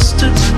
just to